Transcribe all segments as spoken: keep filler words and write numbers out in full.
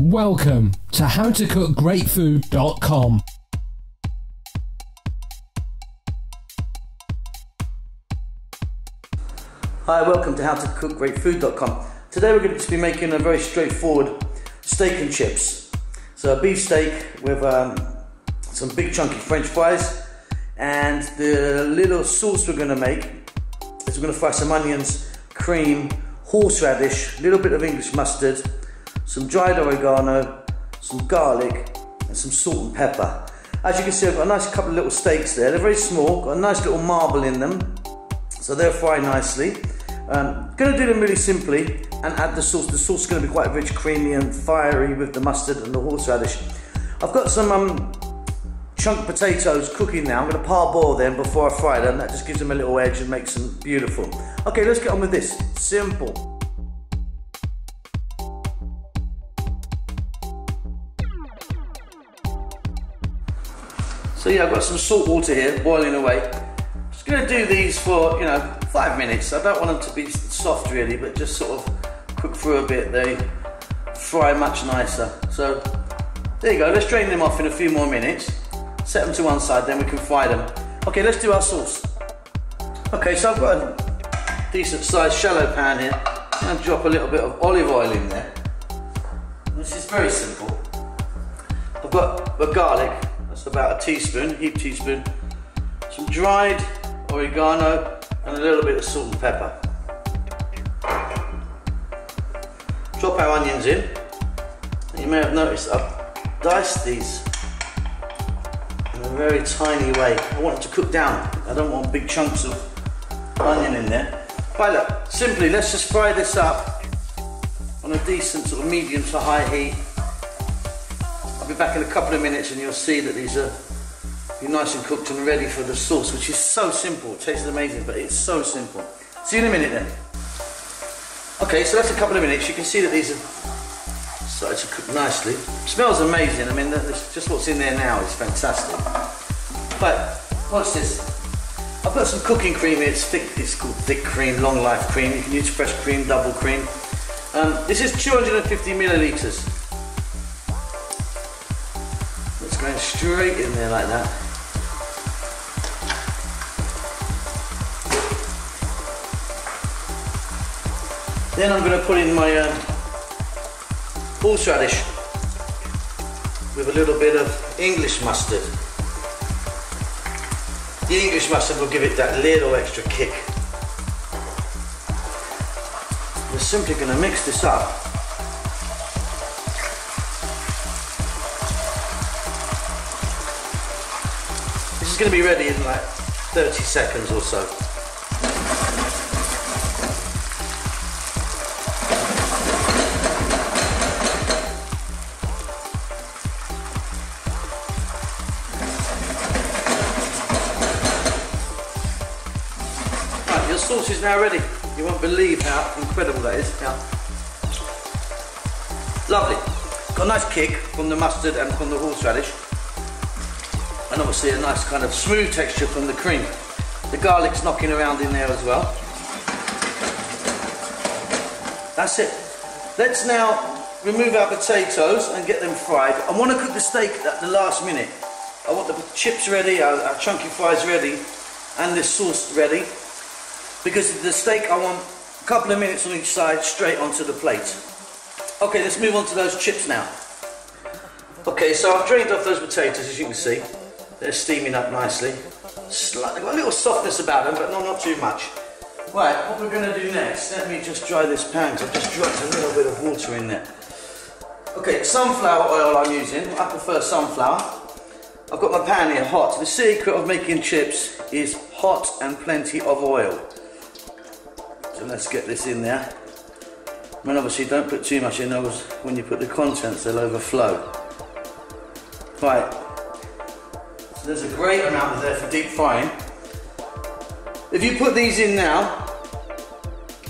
Welcome to How To Cook Great Food dot com. Hi, welcome to How To Cook Great Food dot com. Today we're going to be making a very straightforward steak and chips. So a beef steak with um, some big chunky French fries, and the little sauce we're going to make is we're going to fry some onions, cream, horseradish, a little bit of English mustard, some dried oregano, some garlic, and some salt and pepper. As you can see, I've got a nice couple of little steaks there. They're very small, got a nice little marble in them, so they'll fry nicely. Um, gonna do them really simply and add the sauce. The sauce is gonna be quite rich, creamy and fiery with the mustard and the horseradish. I've got some um, chunk potatoes cooking now. I'm gonna parboil them before I fry them. That just gives them a little edge and makes them beautiful. Okay, let's get on with this. Simple. So yeah, I've got some salt water here boiling away. I'm just going to do these for, you know, five minutes. I don't want them to be soft really, but just sort of cook through a bit. They fry much nicer. So there you go. Let's drain them off in a few more minutes. Set them to one side, then we can fry them. Okay, let's do our sauce. Okay, so I've got a decent sized shallow pan here. I'm going to drop a little bit of olive oil in there. This is very simple. I've got the garlic. That's about a teaspoon, heap teaspoon, some dried oregano and a little bit of salt and pepper. Drop our onions in. You may have noticed I've diced these in a very tiny way. I want them to cook down. I don't want big chunks of onion in there. Right, look, simply let's just fry this up on a decent sort of medium to high heat. I'll be back in a couple of minutes and you'll see that these are be nice and cooked and ready for the sauce, which is so simple. It tastes amazing, but it's so simple. See you in a minute then. Okay, so that's a couple of minutes. You can see that these are started to cook nicely. It smells amazing. I mean, just what's in there now is fantastic. But watch this. I've got some cooking cream here. It's thick. It's called thick cream, long life cream. You can use fresh cream, double cream. Um, this is two hundred fifty millilitres. It's going straight in there like that. Then I'm going to put in my um, horseradish with a little bit of English mustard. The English mustard will give it that little extra kick. We're simply going to mix this up. It's going to be ready in like thirty seconds or so. Right, your sauce is now ready. You won't believe how incredible that is. Now, lovely. Got a nice kick from the mustard and from the horseradish. And obviously a nice kind of smooth texture from the cream. The garlic's knocking around in there as well. That's it. Let's now remove our potatoes and get them fried. I want to cook the steak at the last minute. I want the chips ready, our, our chunky fries ready, and the sauce ready. Because the steak, I want a couple of minutes on each side, straight onto the plate. Okay, let's move on to those chips now. Okay, so I've drained off those potatoes, as you can see. They're steaming up nicely. Slightly, got a little softness about them, but not, not too much. Right, what we're going to do next, let me just dry this pan, because I've just dropped a little bit of water in there. Okay, sunflower oil I'm using. I prefer sunflower. I've got my pan here hot. The secret of making chips is hot and plenty of oil. So let's get this in there. I mean, obviously don't put too much in there, because when you put the contents, they'll overflow. Right. There's a great amount there for deep frying. If you put these in now,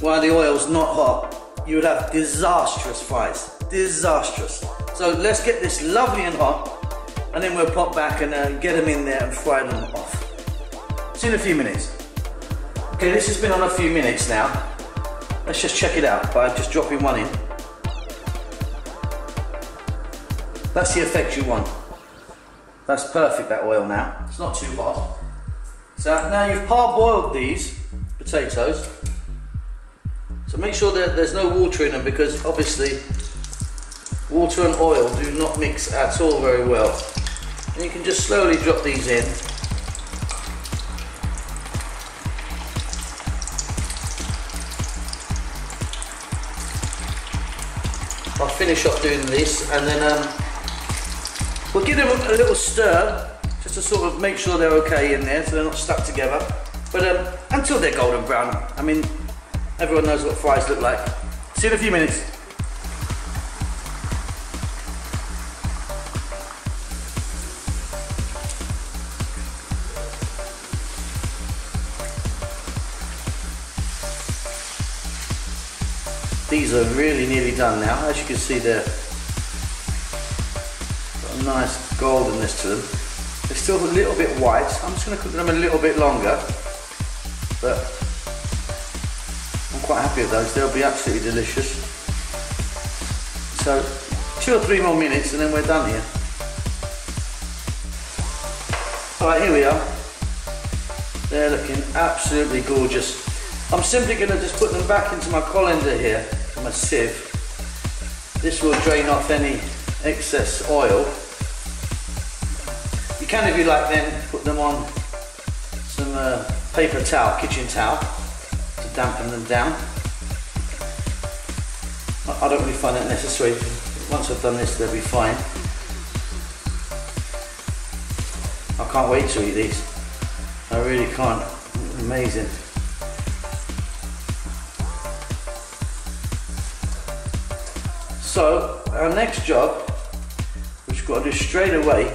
while the oil's not hot, you would have disastrous fries. Disastrous. So let's get this lovely and hot, and then we'll pop back and uh, get them in there and fry them off. See you in a few minutes. Okay, this has been on a few minutes now. Let's just check it out by just dropping one in. That's the effect you want. That's perfect, that oil now. It's not too hot. So now you've parboiled these potatoes. So make sure that there's no water in them, because obviously water and oil do not mix at all very well. And you can just slowly drop these in. I'll finish off doing this, and then um, we'll give them a little stir just to sort of make sure they're okay in there, so they're not stuck together. But um, until they're golden brown, I mean, everyone knows what fries look like. See you in a few minutes. These are really nearly done now, as you can see there. Got a nice goldenness to them. They're still a little bit white. I'm just going to cook them a little bit longer, but I'm quite happy with those. They'll be absolutely delicious. So two or three more minutes and then we're done here. Alright, here we are. They're looking absolutely gorgeous. I'm simply going to just put them back into my colander here, my sieve. This will drain off any excess oil. You can, if you like, then put them on some uh, paper towel, kitchen towel, to dampen them down. I don't really find that necessary. Once I've done this, they'll be fine. I can't wait to eat these. I really can't. Amazing. So our next job, which we've got to do straight away,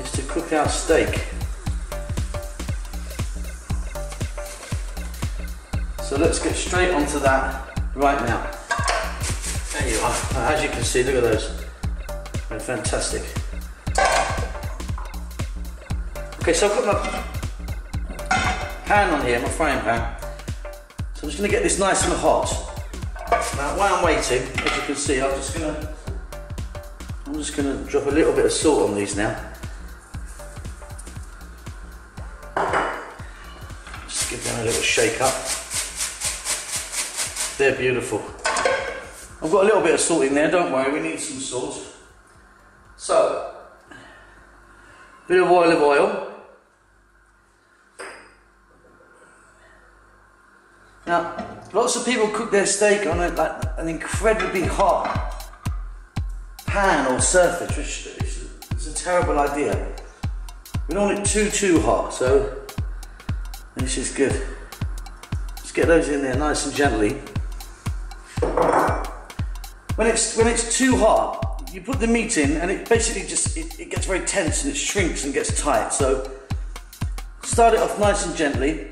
is to cook our steak. So let's get straight onto that right now. There you are. As you can see, look at those. They're fantastic. Okay, so I've got my pan on here, my frying pan. So I'm just going to get this nice and hot. Now, while I'm waiting, as you can see, I'm just gonna, I'm just gonna drop a little bit of salt on these now. Just give them a little shake up. They're beautiful. I've got a little bit of salt in there. Don't worry, we need some salt. So, a bit of olive oil. Now, lots of people cook their steak on a, like, an incredibly hot pan or surface, which is it's a terrible idea. We don't want it too, too hot, so this is good. Let's get those in there nice and gently. When it's, when it's too hot, you put the meat in and it basically just, it, it gets very tense and it shrinks and gets tight. So start it off nice and gently.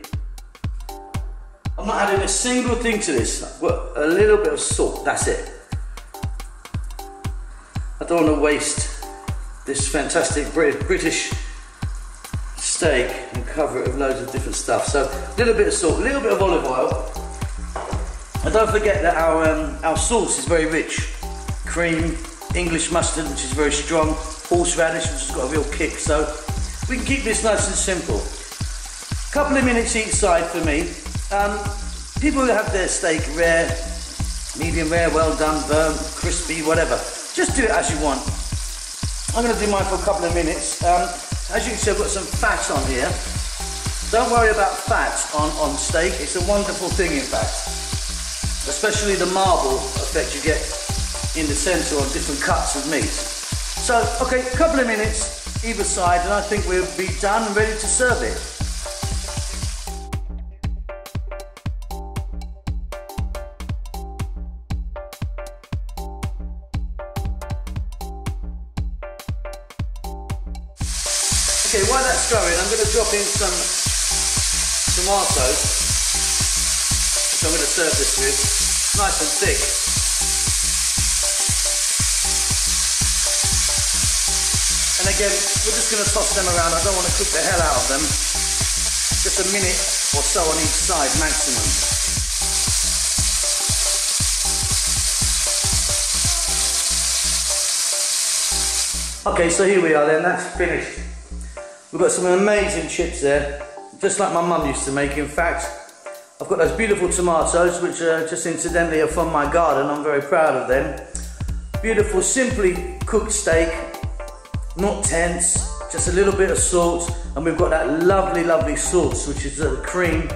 I'm not adding a single thing to this, well, a little bit of salt, that's it. I don't want to waste this fantastic British steak and cover it with loads of different stuff. So a little bit of salt, a little bit of olive oil. And don't forget that our, um, our sauce is very rich. Cream, English mustard, which is very strong, horseradish, which has got a real kick. So we can keep this nice and simple. A couple of minutes each side for me. Um, people who have their steak rare, medium rare, well done, burnt, crispy, whatever. Just do it as you want. I'm going to do mine for a couple of minutes. Um, as you can see, I've got some fat on here. Don't worry about fat on, on steak. It's a wonderful thing, in fact. Especially the marble effect you get in the centre on different cuts of meat. So, okay, a couple of minutes either side, and I think we'll be done and ready to serve it. Okay, while that's going, I'm going to drop in some tomatoes, which I'm going to serve this with, nice and thick. And again, we're just going to toss them around. I don't want to cook the hell out of them. Just a minute or so on each side, maximum. Okay, so here we are then, that's finished. We've got some amazing chips there, just like my mum used to make, in fact. I've got those beautiful tomatoes, which are just incidentally are from my garden. I'm very proud of them. Beautiful, simply cooked steak, not tense, just a little bit of salt, and we've got that lovely, lovely sauce, which is the cream,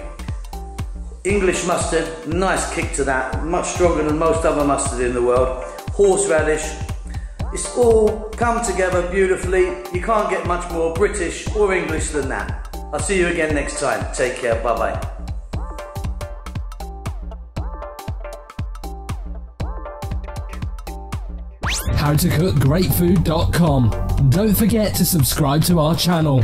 English mustard, nice kick to that, much stronger than most other mustard in the world, horseradish. It's all come together beautifully. You can't get much more British or English than that. I'll see you again next time. Take care, bye-bye. how to cook great food dot com. Don't forget to subscribe to our channel.